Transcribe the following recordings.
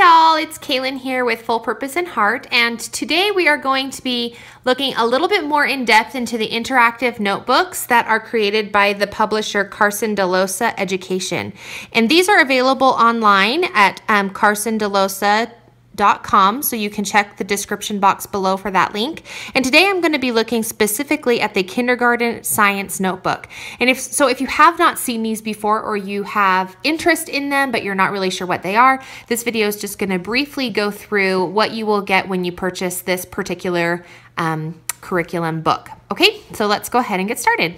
Hey y'all, it's Kaylin here with Full Purpose and Heart, and today we are going to be looking a little bit more in depth into the interactive notebooks that are created by the publisher Carson Dellosa Education. And these are available online at carsondellosa.com, so you can check the description box below for that link. And today I'm going to be looking specifically at the kindergarten science notebook. And if you have not seen these before, or you have interest in them but you're not really sure what they are, this video is just going to briefly go through what you will get when you purchase this particular curriculum book. Okay, so let's go ahead and get started.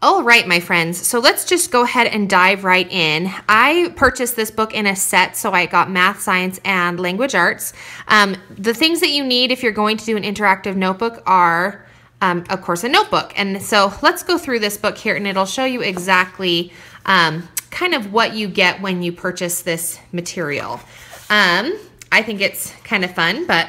All right, my friends, so let's just go ahead and dive right in. I purchased this book in a set, so I got math, science, and language arts. The things that you need if you're going to do an interactive notebook are, of course, a notebook. And so let's go through this book here, and it'll show you exactly kind of what you get when you purchase this material. I think it's kind of fun, but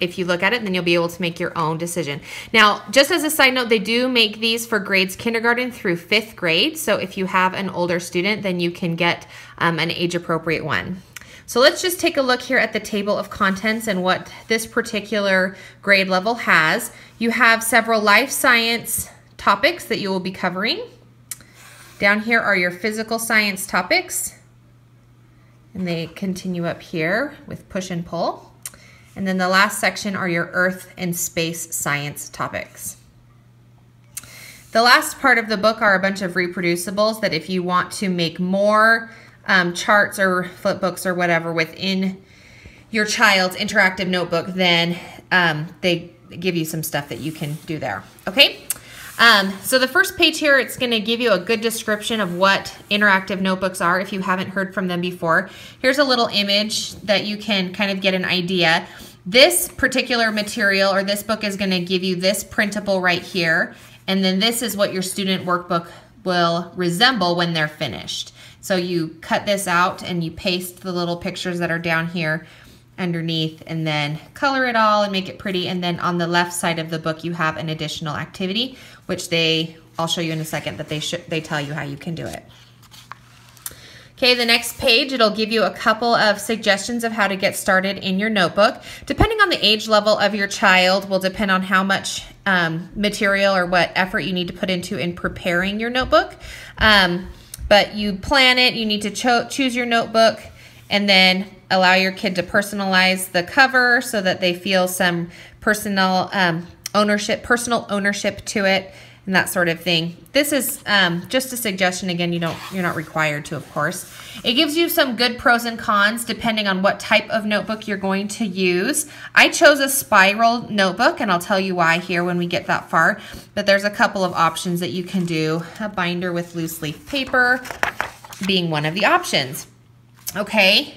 if you look at it, then you'll be able to make your own decision. Now, just as a side note, they do make these for grades kindergarten through fifth grade. So if you have an older student, then you can get an age-appropriate one. So let's just take a look here at the table of contents and what this particular grade level has. You have several life science topics that you will be covering. Down here are your physical science topics. And they continue up here with push and pull. And then the last section are your earth and space science topics. The last part of the book are a bunch of reproducibles that if you want to make more charts or flip books or whatever within your child's interactive notebook, then they give you some stuff that you can do there, okay? So the first page here, it's going to give you a good description of what interactive notebooks are if you haven't heard from them before. Here's a little image that you can kind of get an idea. This particular material or this book is going to give you this printable right here, and then this is what your student workbook will resemble when they're finished. So you cut this out and you paste the little pictures that are down here underneath, and then color it all and make it pretty. And then on the left side of the book, you have an additional activity, which I'll show you in a second, that they tell you how you can do it. Okay, the next page, it'll give you a couple of suggestions of how to get started in your notebook. Depending on the age level of your child will depend on how much material or what effort you need to put into in preparing your notebook. But you plan it, you need to choose your notebook, and then allow your kid to personalize the cover so that they feel some personal ownership to it, and that sort of thing. This is just a suggestion. Again, you're not required to, of course. It gives you some good pros and cons depending on what type of notebook you're going to use. I chose a spiral notebook, and I'll tell you why here when we get that far. But there's a couple of options that you can do. A binder with loose leaf paper being one of the options. Okay.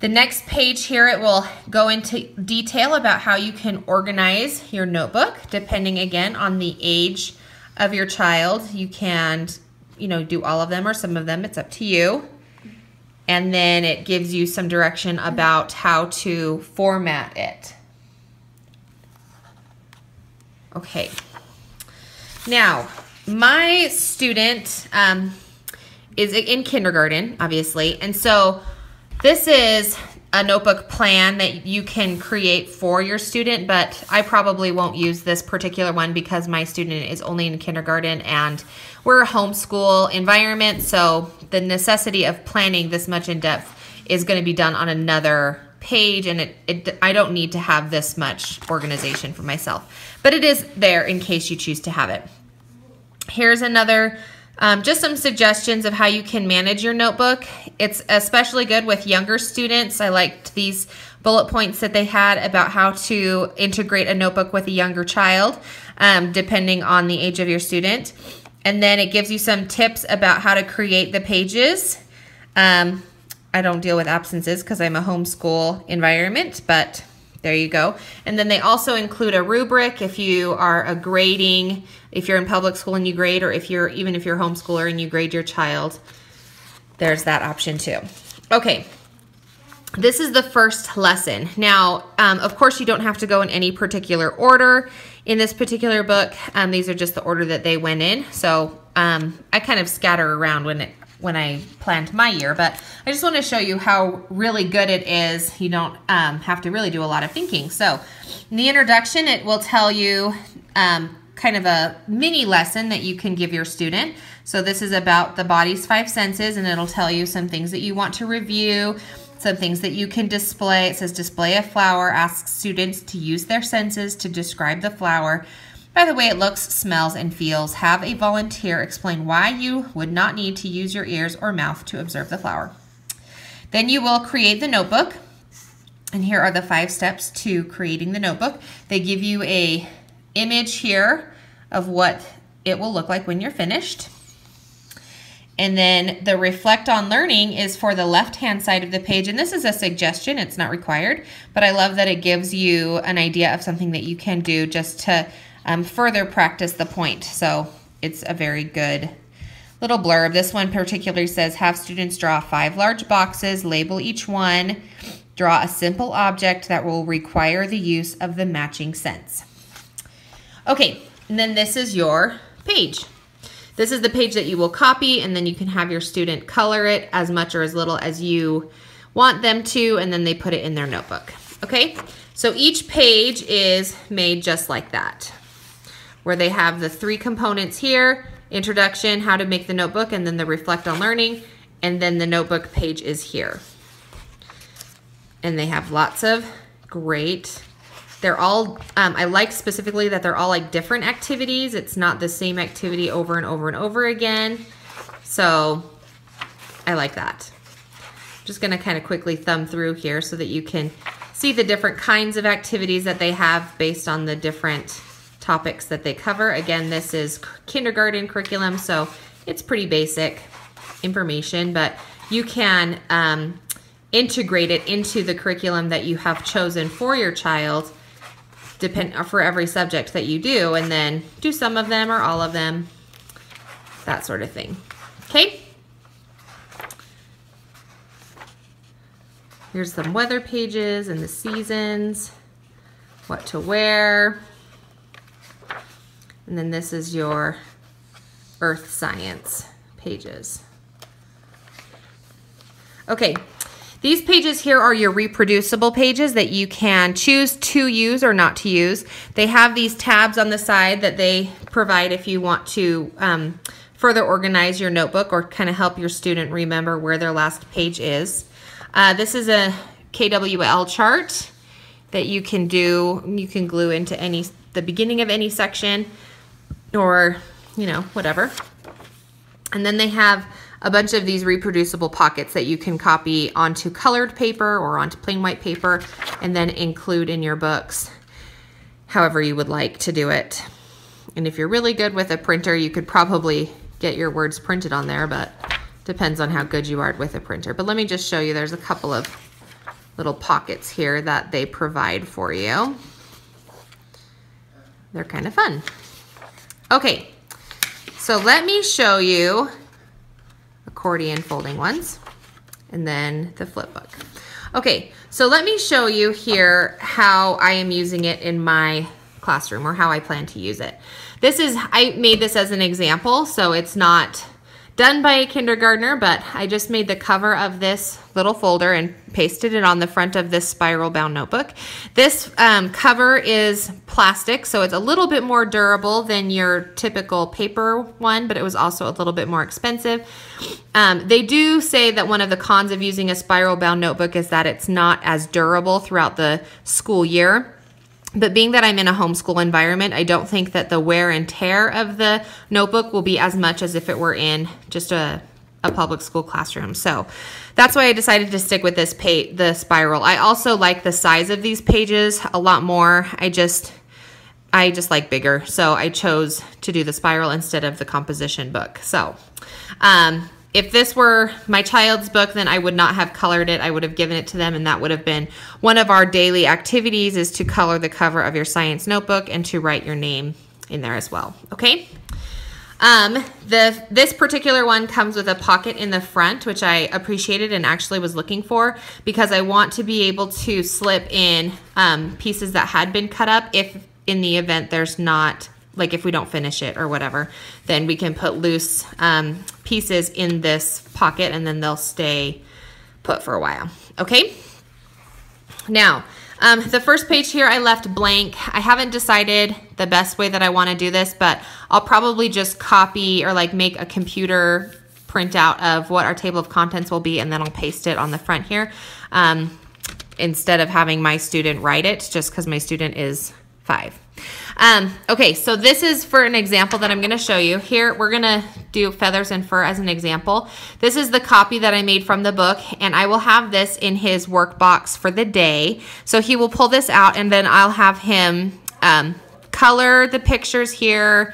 The next page here, it will go into detail about how you can organize your notebook, depending again on the age of your child. You can, do all of them or some of them, it's up to you. And then it gives you some direction about how to format it. Okay. Now, my student is in kindergarten, obviously, and so this is a notebook plan that you can create for your student, but I probably won't use this particular one because my student is only in kindergarten and we're a homeschool environment, so the necessity of planning this much in depth is going to be done on another page, and I don't need to have this much organization for myself. But it is there in case you choose to have it. Here's another just some suggestions of how you can manage your notebook. It's especially good with younger students. I liked these bullet points that they had about how to integrate a notebook with a younger child, depending on the age of your student. And then it gives you some tips about how to create the pages. I don't deal with absences because I'm a homeschool environment, but there you go. And then they also include a rubric if you are grading, if you're in public school and you grade, or even if you're a homeschooler and you grade your child, there's that option too. Okay, this is the first lesson. Now, of course, you don't have to go in any particular order. in this particular book. These are just the order that they went in. So I kind of scatter around when I planned my year, but I just want to show you how really good it is. You don't have to really do a lot of thinking. So in the introduction, it will tell you kind of a mini lesson that you can give your student. So this is about the body's five senses, and it'll tell you some things that you want to review, some things that you can display. It says display a flower, asks students to use their senses to describe the flower, by the way it looks, smells, and feels. Have a volunteer explain why you would not need to use your ears or mouth to observe the flower. Then you will create the notebook, and here are the 5 steps to creating the notebook. They give you a image here of what it will look like when you're finished. And then the reflect on learning is for the left-hand side of the page. And this is a suggestion, it's not required, but I love that it gives you an idea of something that you can do just to further practice the point. So it's a very good little blurb. This one particularly says, have students draw 5 large boxes, label each one, draw a simple object that will require the use of the matching sense. Okay, and then this is your page. This is the page that you will copy, and then you can have your student color it as much or as little as you want them to, and then they put it in their notebook. Okay, so each page is made just like that, where they have the 3 components here: introduction, how to make the notebook, and then the reflect on learning, and then the notebook page is here. And they have lots of great. They're all, I like specifically that they're all like different activities. It's not the same activity over and over and over again. So I like that. I'm just gonna kind of quickly thumb through here so that you can see the different kinds of activities that they have based on the different topics that they cover. Again, this is kindergarten curriculum, so it's pretty basic information, but you can integrate it into the curriculum that you have chosen for your child, for every subject that you do, and then do some of them or all of them, that sort of thing. Okay. Here's some weather pages and the seasons, what to wear. And then this is your earth science pages. Okay. These pages here are your reproducible pages that you can choose to use or not to use. They have these tabs on the side that they provide if you want to further organize your notebook or kind of help your student remember where their last page is. This is a KWL chart that you can do. You can glue into the beginning of any section or, you know, whatever. And then they have a bunch of these reproducible pockets that you can copy onto colored paper or onto plain white paper and then include in your books however you would like to do it. And if you're really good with a printer, you could probably get your words printed on there, but depends on how good you are with a printer. But let me just show you, there's a couple of little pockets here that they provide for you. They're kind of fun. Okay, so let me show you accordion folding ones, and then the flip book. Okay, so let me show you here how I am using it in my classroom or how I plan to use it. This is, I made this as an example, so it's not done by a kindergartner, but I just made the cover of this little folder and pasted it on the front of this spiral bound notebook. This cover is plastic, so it's a little bit more durable than your typical paper one, but it was also a little bit more expensive. They do say that one of the cons of using a spiral bound notebook is that it's not as durable throughout the school year. But being that I'm in a homeschool environment, I don't think that the wear and tear of the notebook will be as much as if it were in just a public school classroom. So that's why I decided to stick with this the spiral. I also like the size of these pages a lot more. I just like bigger. So I chose to do the spiral instead of the composition book. So if this were my child's book, then I would not have colored it. I would have given it to them, and that would have been one of our daily activities, is to color the cover of your science notebook and to write your name in there as well, okay? This particular one comes with a pocket in the front, which I appreciated and actually was looking for, because I want to be able to slip in pieces that had been cut up if in the event there's not, like if we don't finish it or whatever, then we can put loose pieces in this pocket and then they'll stay put for a while, okay? Now, the first page here I left blank. I haven't decided the best way that I wanna do this, but I'll probably just copy or like make a computer printout of what our table of contents will be, and then I'll paste it on the front here instead of having my student write it, just because my student is 5. Okay, so this is for an example that I'm gonna show you. Here, we're gonna do feathers and fur as an example. This is the copy that I made from the book, and I will have this in his work box for the day. So he will pull this out, and then I'll have him color the pictures here,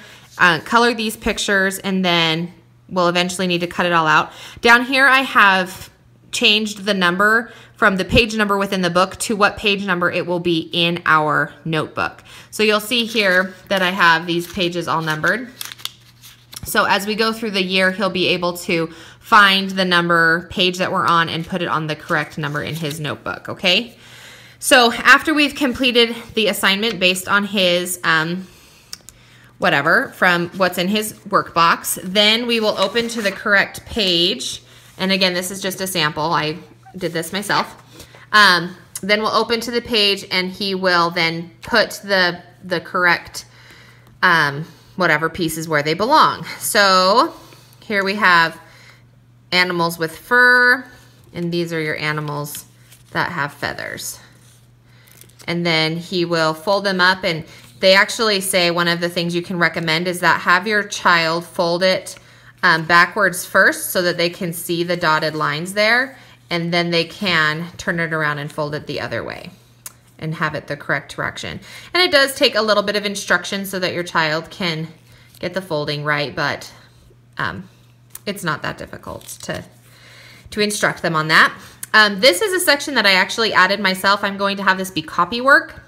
color these pictures, and then we'll eventually need to cut it all out. Down here, I have changed the number from the page number within the book to what page number it will be in our notebook. So you'll see here that I have these pages all numbered. So as we go through the year, he'll be able to find the number page that we're on and put it on the correct number in his notebook, okay? So after we've completed the assignment based on his whatever, from what's in his work box, then we will open to the correct page. And again, this is just a sample. I did this myself. Then we'll open to the page, and he will then put the correct whatever pieces where they belong. So here we have animals with fur, and these are your animals that have feathers. And then he will fold them up, and they actually say one of the things you can recommend is that have your child fold it backwards first so that they can see the dotted lines there, and then they can turn it around and fold it the other way and have it the correct direction. And it does take a little bit of instruction so that your child can get the folding right, but it's not that difficult to instruct them on that. This is a section that I actually added myself. I'm going to have this be copy work.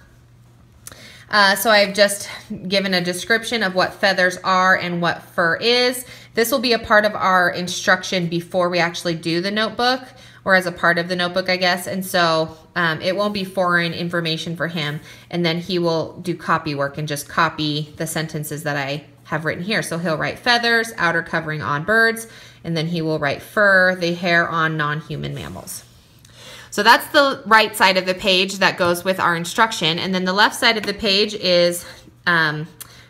So I've just given a description of what feathers are and what fur is. This will be a part of our instruction before we actually do the notebook, or as a part of the notebook, I guess. And so it won't be foreign information for him. And then he will do copy work and just copy the sentences that I have written here. So he'll write feathers, outer covering on birds, and then he will write fur, the hair on non-human mammals. So that's the right side of the page that goes with our instruction. And then the left side of the page is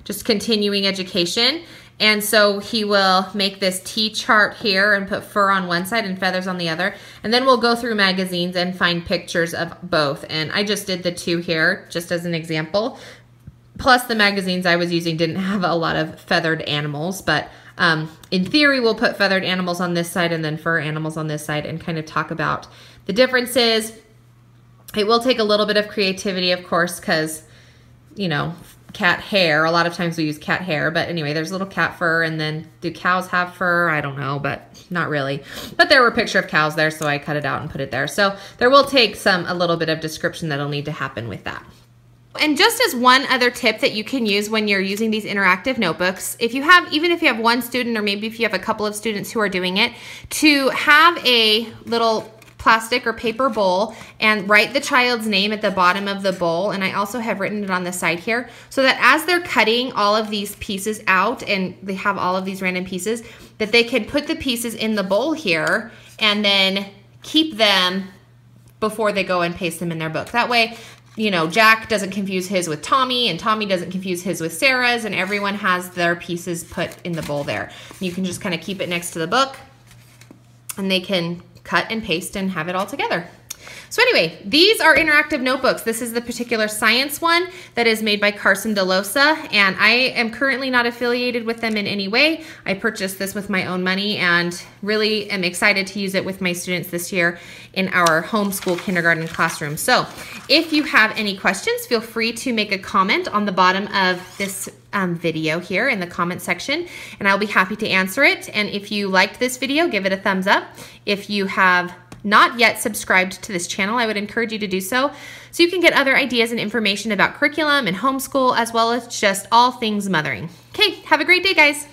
just continuing education. And so he will make this T chart here and put fur on one side and feathers on the other. And then we'll go through magazines and find pictures of both. And I just did the two here just as an example. Plus the magazines I was using didn't have a lot of feathered animals, but in theory, we'll put feathered animals on this side and then fur animals on this side and kind of talk about the differences. It will take a little bit of creativity, of course, because, you know, cat hair, a lot of times we use cat hair, but anyway, there's little cat fur, and then do cows have fur? I don't know, but not really. But there were a picture of cows there, so I cut it out and put it there. So there will take a little bit of description that'll need to happen with that. And just as one other tip that you can use when you're using these interactive notebooks, if you have, even if you have one student, or maybe if you have a couple of students who are doing it, to have a little plastic or paper bowl and write the child's name at the bottom of the bowl. And I also have written it on the side here so that as they're cutting all of these pieces out, and they have all of these random pieces, that they can put the pieces in the bowl here and then keep them before they go and paste them in their book. That way, you know, Jack doesn't confuse his with Tommy, and Tommy doesn't confuse his with Sarah's, and everyone has their pieces put in the bowl there. You can just kind of keep it next to the book, and they can cut and paste and have it all together. So anyway, these are interactive notebooks. This is the particular science one that is made by Carson Dellosa, and I am currently not affiliated with them in any way. I purchased this with my own money and really am excited to use it with my students this year in our homeschool kindergarten classroom. So if you have any questions, feel free to make a comment on the bottom of this video here in the comment section, and I'll be happy to answer it. And if you liked this video, give it a thumbs up. If you have not yet subscribed to this channel, I would encourage you to do so, so you can get other ideas and information about curriculum and homeschool, as well as just all things mothering. Okay, have a great day, guys.